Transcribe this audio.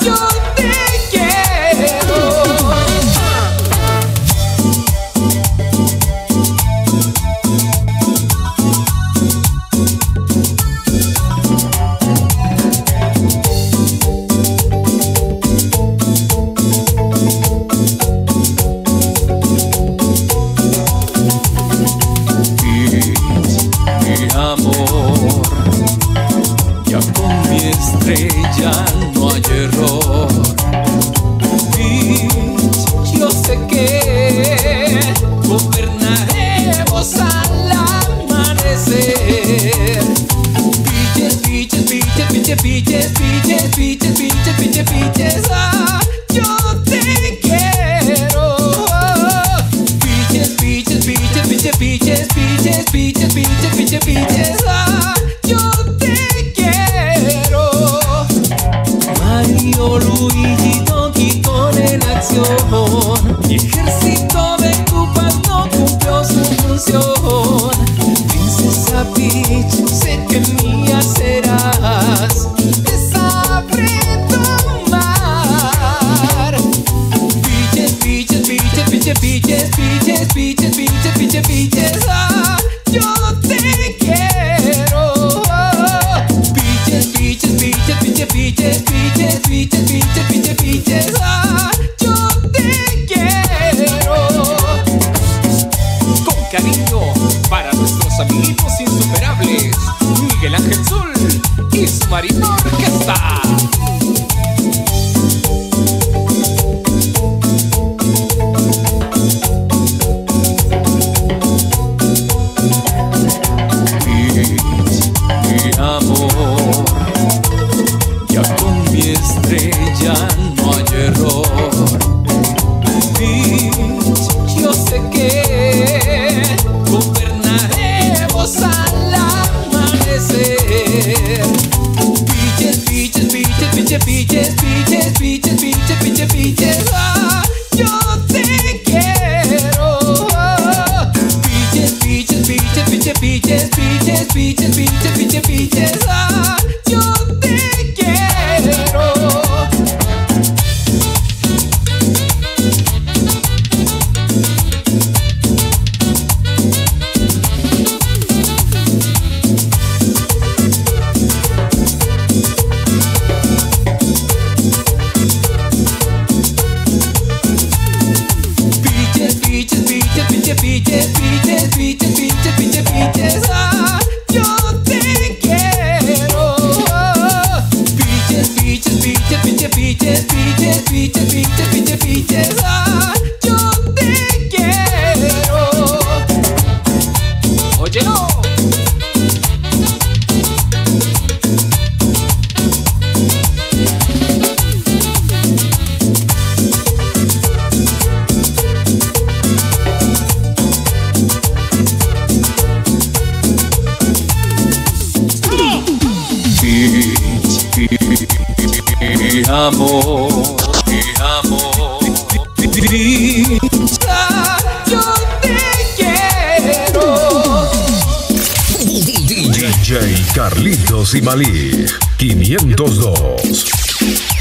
yo te quiero. Estrella, no hay error. Peach, yo sé que gobernaremos al amanecer. Peaches, peaches, peaches, peaches, peaches, peaches, peaches, peaches, peaches, peaches, ah, yo te quiero. Peaches, peaches, peaches, peaches, peaches, peaches, peaches, peaches, peaches, peaches, ah, yo te quiero. Mario, Luigi, Don Quijón en acción. Mi ejército de Cuba no cumplió su función. Princesa Peach, sé que mía serás. Te sabré tomar. Peaches, peaches, peaches, peaches, peaches, peaches, peaches, peaches, peaches, peaches, ah, yo te quiero. Peaches, peaches, peaches, peaches, peaches, peaches, peaches, peaches, peaches, peaches, ah, yo te quiero. Con cariño para nuestros amiguitos insuperables, Miguel Ángel Tzul y su Marimba Orquesta. Estrella, no hay error. Peach, yo sé que gobernaremos al amanecer. Peaches, peaches, peaches, peaches, peaches, peaches, peaches, peaches, peaches, peaches, ah, yo te quiero. Peaches, peaches, peaches, peaches, peaches, peaches, peaches, peaches, peaches, peaches, ah, yo te quiero. Te amo. Dicha, yo te quiero. DJ Carlitos Simalij 502.